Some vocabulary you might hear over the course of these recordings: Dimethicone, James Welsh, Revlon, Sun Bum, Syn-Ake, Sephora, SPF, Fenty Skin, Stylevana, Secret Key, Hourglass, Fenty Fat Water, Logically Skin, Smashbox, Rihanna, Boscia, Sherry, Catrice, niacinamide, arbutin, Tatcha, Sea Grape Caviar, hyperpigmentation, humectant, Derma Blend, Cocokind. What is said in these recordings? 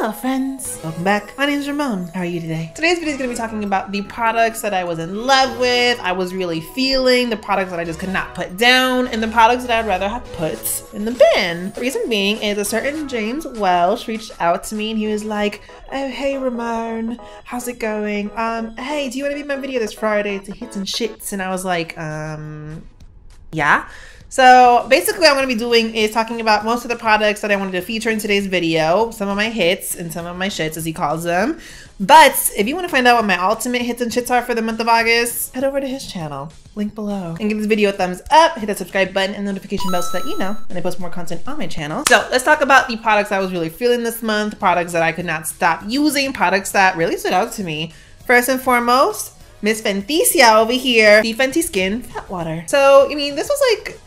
Hello friends! Welcome back. My name is Ramon. How are you today? Today's video is going to be talking about the products that I was in love with, I was really feeling, the products that I just could not put down, and the products that I'd rather have put in the bin. The reason being is a certain James Welsh reached out to me and he was like, oh hey Ramon, how's it going? Hey, do you want to be in my video this Friday to hits and shits? And I was like, yeah. So basically what I'm going to be doing is talking about most of the products that I wanted to feature in today's video, some of my hits and some of my shits as he calls them. But if you want to find out what my ultimate hits and shits are for the month of August, head over to his channel, link below, and give this video a thumbs up, hit that subscribe button and notification bell so that you know when I post more content on my channel. So let's talk about the products I was really feeling this month, products that I could not stop using, products that really stood out to me. First and foremost, Miss Fenticia over here, the Fenty Skin Fat Water. So, I mean, this was like,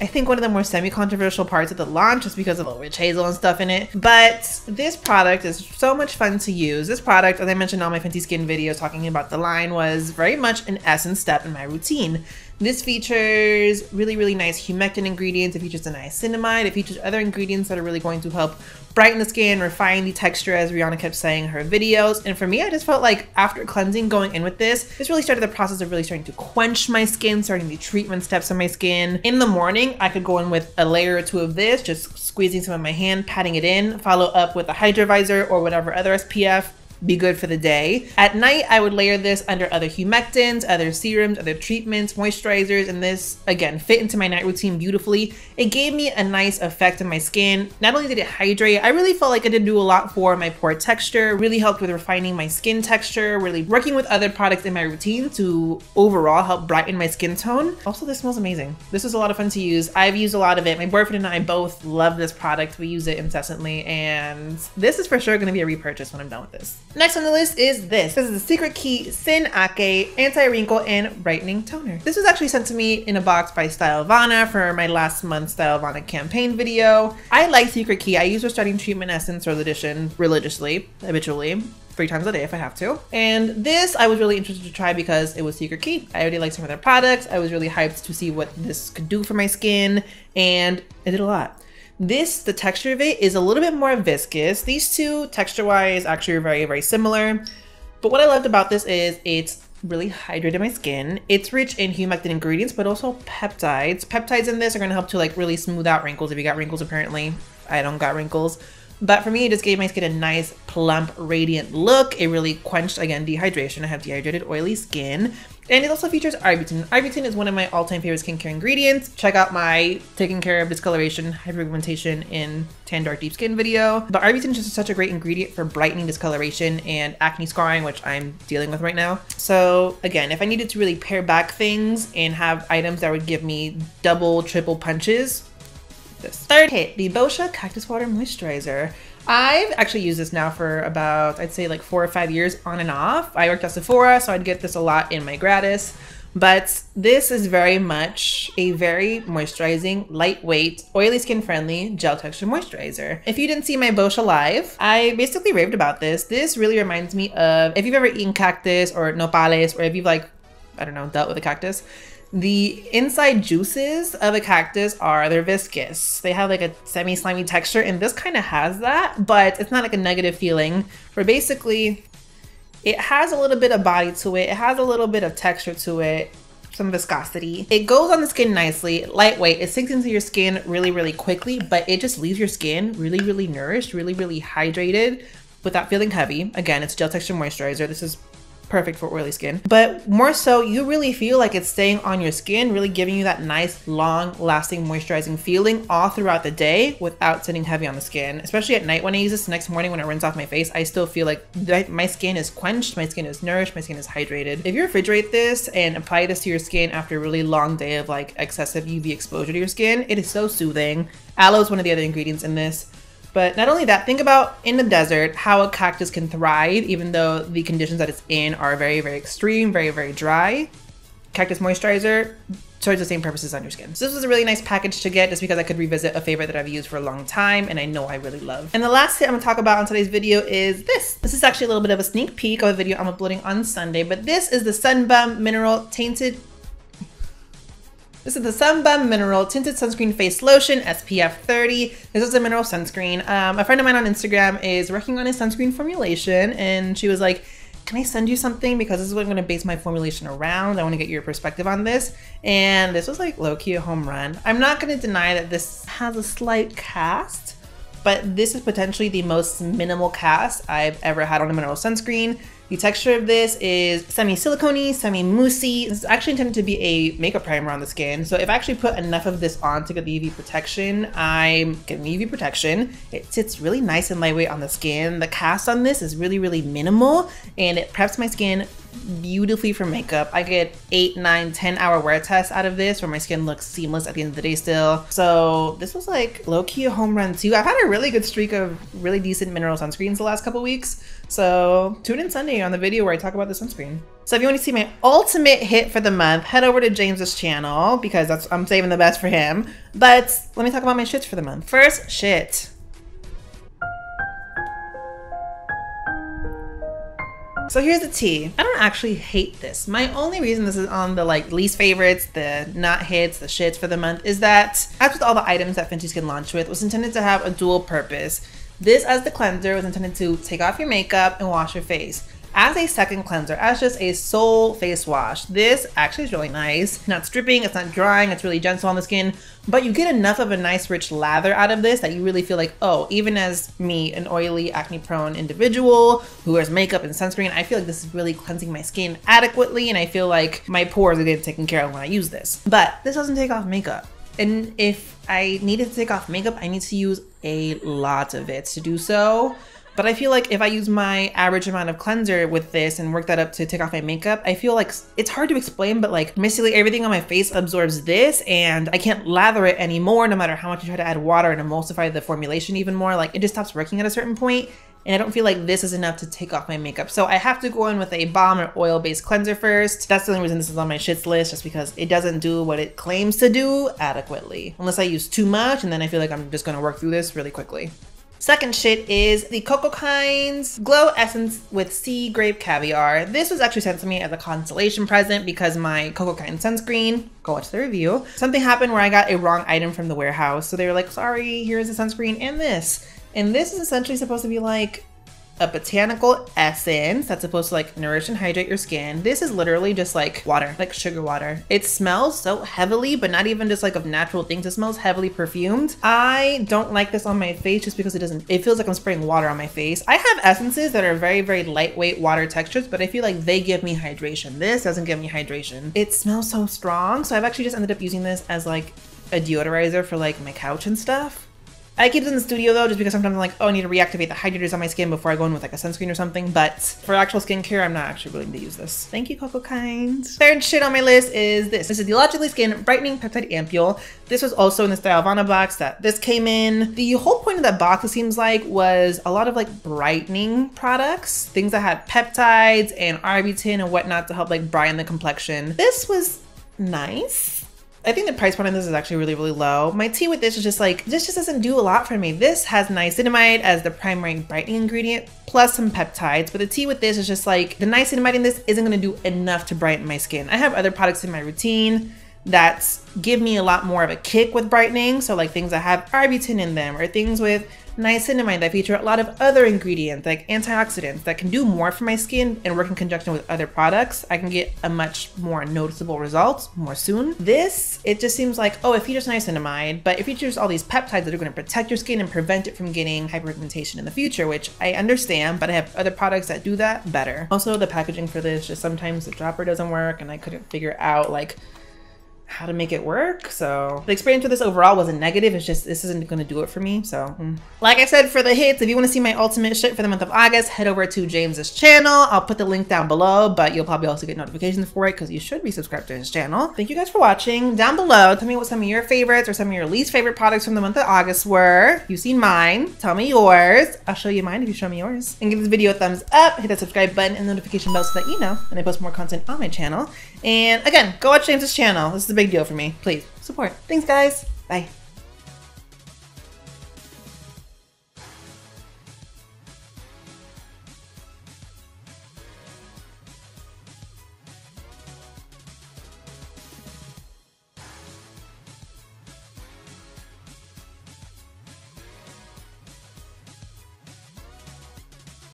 I think one of the more semi-controversial parts of the launch just because of the rich hazel and stuff in it. But this product is so much fun to use. This product, as I mentioned in all my Fenty Skin videos talking about the line, was very much an essence step in my routine. This features really, really nice humectant ingredients. It features the niacinamide. It features other ingredients that are really going to help brighten the skin, refine the texture, as Rihanna kept saying in her videos. And for me, I just felt like after cleansing, going in with this really started the process of really starting to quench my skin, starting the treatment steps on my skin. In the morning, I could go in with a layer or two of this, just squeezing some of my hand, patting it in, follow up with a hydrovisor or whatever other SPF. Be good for the day. At night, I would layer this under other humectants, other serums, other treatments, moisturizers, and this, again, fit into my night routine beautifully. It gave me a nice effect on my skin. Not only did it hydrate, I really felt like it did do a lot for my pore texture, really helped with refining my skin texture, really working with other products in my routine to overall help brighten my skin tone. Also, this smells amazing. This was a lot of fun to use. I've used a lot of it. My boyfriend and I both love this product. We use it incessantly, and this is for sure gonna be a repurchase when I'm done with this. Next on the list is this. This is the Secret Key Sin Ake Anti-Wrinkle and Brightening Toner. This was actually sent to me in a box by Stylevana for my last month's Stylevana campaign video. I like Secret Key. I use her starting treatment essence rose edition religiously, habitually, 3 times a day if I have to. And this I was really interested to try because it was Secret Key. I already liked some of their products. I was really hyped to see what this could do for my skin, and it did a lot. This, the texture of it is a little bit more viscous. These two texture-wise actually are very, very similar. But what I loved about this is it's really hydrated my skin. It's rich in humectant ingredients, but also peptides. Peptides in this are gonna help to like really smooth out wrinkles. If you got wrinkles, apparently I don't got wrinkles. But for me, it just gave my skin a nice, plump, radiant look. It really quenched, again, dehydration. I have dehydrated, oily skin. And it also features Ibuprofen. Ibuprofen is one of my all-time favorite skincare ingredients. Check out my taking care of discoloration, hyperpigmentation, in tan, dark, deep skin video. But Ibuprofen is just such a great ingredient for brightening discoloration and acne scarring, which I'm dealing with right now. So again, if I needed to really pare back things and have items that would give me double, triple punches, this. Third hit, the Boscia Cactus Water Moisturizer. I've actually used this now for about, I'd say like 4 or 5 years on and off. I worked at Sephora, so I'd get this a lot in my gratis. But this is very much a very moisturizing, lightweight, oily skin friendly gel texture moisturizer. If you didn't see my Boscia live, I basically raved about this. This really reminds me of, if you've ever eaten cactus or nopales, or if you've like, I don't know, dealt with a cactus. The inside juices of a cactus are, they're viscous. They have like a semi-slimy texture, and this kind of has that, but it's not like a negative feeling. Where basically, it has a little bit of body to it. It has a little bit of texture to it, some viscosity. It goes on the skin nicely, lightweight. It sinks into your skin really, really quickly, but it just leaves your skin really, really nourished, really, really hydrated without feeling heavy. Again, it's gel texture moisturizer. This is perfect for oily skin, but more so you really feel like it's staying on your skin, really giving you that nice long lasting moisturizing feeling all throughout the day without sitting heavy on the skin. Especially at night when I use this, the next morning when it rinse off my face, I still feel like my skin is quenched, my skin is nourished, my skin is hydrated. If you refrigerate this and apply this to your skin after a really long day of like excessive UV exposure to your skin, it is so soothing. Aloe is one of the other ingredients in this. But not only that, think about in the desert, how a cactus can thrive, even though the conditions that it's in are very, very extreme, very, very dry. Cactus moisturizer serves the same purposes on your skin. So this was a really nice package to get just because I could revisit a favorite that I've used for a long time and I know I really love. And the last hit I'm gonna talk about on today's video is this. This is actually a little bit of a sneak peek of a video I'm uploading on Sunday, but this is the Sun Bum Mineral Tainted This is the Sun Bum Mineral Tinted Sunscreen Face Lotion, SPF 30. This is a mineral sunscreen. A friend of mine on Instagram is working on his sunscreen formulation, and she was like, can I send you something? Because this is what I'm gonna base my formulation around. I wanna get your perspective on this. And this was like low-key a home run. I'm not gonna deny that this has a slight cast, but this is potentially the most minimal cast I've ever had on a mineral sunscreen. The texture of this is semi-silicone-y, semi-moussey. This is actually intended to be a makeup primer on the skin. So if I actually put enough of this on to get the UV protection, I'm getting the UV protection. It sits really nice and lightweight on the skin. The cast on this is really, really minimal, and it preps my skin beautifully for makeup. I get 8, 9, 10-hour wear tests out of this where my skin looks seamless at the end of the day still. So this was like low-key a home run too. I've had a really good streak of really decent mineral sunscreens the last couple weeks. So tune in Sunday on the video where I talk about the sunscreen. So if you want to see my ultimate hit for the month, head over to James's channel because that's, I'm saving the best for him. But let me talk about my shits for the month. First shit. So here's the tea. I don't actually hate this. My only reason this is on the like least favorites, the not hits, the shits for the month is that, as with all the items that Fenty Skin launched with, was intended to have a dual purpose. This as the cleanser was intended to take off your makeup and wash your face. As a second cleanser, as just a sole face wash, this actually is really nice. Not stripping, it's not drying, it's really gentle on the skin, but you get enough of a nice rich lather out of this that you really feel like, oh, even as me, an oily, acne-prone individual who wears makeup and sunscreen, I feel like this is really cleansing my skin adequately, and I feel like my pores are getting taken care of when I use this. But this doesn't take off makeup. And if I needed to take off makeup, I need to use a lot of it to do so. But I feel like if I use my average amount of cleanser with this and work that up to take off my makeup, I feel like it's hard to explain, but like basically everything on my face absorbs this and I can't lather it anymore no matter how much you try to add water and emulsify the formulation even more. Like it just stops working at a certain point, and I don't feel like this is enough to take off my makeup. So I have to go in with a balm or oil-based cleanser first. That's the only reason this is on my shits list, just because it doesn't do what it claims to do adequately. Unless I use too much, and then I feel like I'm just gonna work through this really quickly. Second shit is the Cocokind's Glow Essence with Sea Grape Caviar. This was actually sent to me as a consolation present because my Cocokind sunscreen, go watch the review, something happened where I got a wrong item from the warehouse. So they were like, sorry, here's the sunscreen and this. And this is essentially supposed to be like a botanical essence that's supposed to like nourish and hydrate your skin. This is literally just like water, like sugar water. It smells so heavily, but not even just like of natural things. It smells heavily perfumed. I don't like this on my face just because it feels like I'm spraying water on my face. I have essences that are very, very lightweight water textures, but I feel like they give me hydration. This doesn't give me hydration. It smells so strong. So I've actually just ended up using this as like a deodorizer for like my couch and stuff. I keep it in the studio though, just because sometimes I'm like, oh, I need to reactivate the hydrators on my skin before I go in with like a sunscreen or something. But for actual skincare, I'm not actually willing to use this. Thank you, Cocokind. Third shit on my list is this. This is the Logically Skin Brightening Peptide Ampule. This was also in the Stylevana box that this came in. The whole point of that box, it seems like, was a lot of like brightening products, things that had peptides and arbutin and whatnot to help like brighten the complexion. This was nice. I think the price point on this is actually really, really low. My tea with this is just like, this just doesn't do a lot for me. This has niacinamide as the primary brightening ingredient, plus some peptides. But the tea with this is just like, the niacinamide in this isn't gonna do enough to brighten my skin. I have other products in my routine that give me a lot more of a kick with brightening. So like things that have arbutin in them, or things with niacinamide that feature a lot of other ingredients like antioxidants that can do more for my skin and work in conjunction with other products. I can get a much more noticeable result more soon. This, it just seems like, oh, it features niacinamide, but it features all these peptides that are going to protect your skin and prevent it from getting hyperpigmentation in the future, which I understand, but I have other products that do that better. Also, the packaging for this, just sometimes the dropper doesn't work and I couldn't figure out like how to make it work. So the experience with this overall wasn't negative. It's just, this isn't gonna do it for me. So like I said, for the hits, if you wanna see my ultimate shit for the month of August, head over to James's channel. I'll put the link down below, but you'll probably also get notifications for it because you should be subscribed to his channel. Thank you guys for watching. Down below, tell me what some of your favorites or some of your least favorite products from the month of August were. You've seen mine, tell me yours. I'll show you mine if you show me yours. And give this video a thumbs up, hit that subscribe button and the notification bell so that you know when I post more content on my channel. And again, go watch James's channel. This is a big deal for me. Please support. Thanks guys. Bye.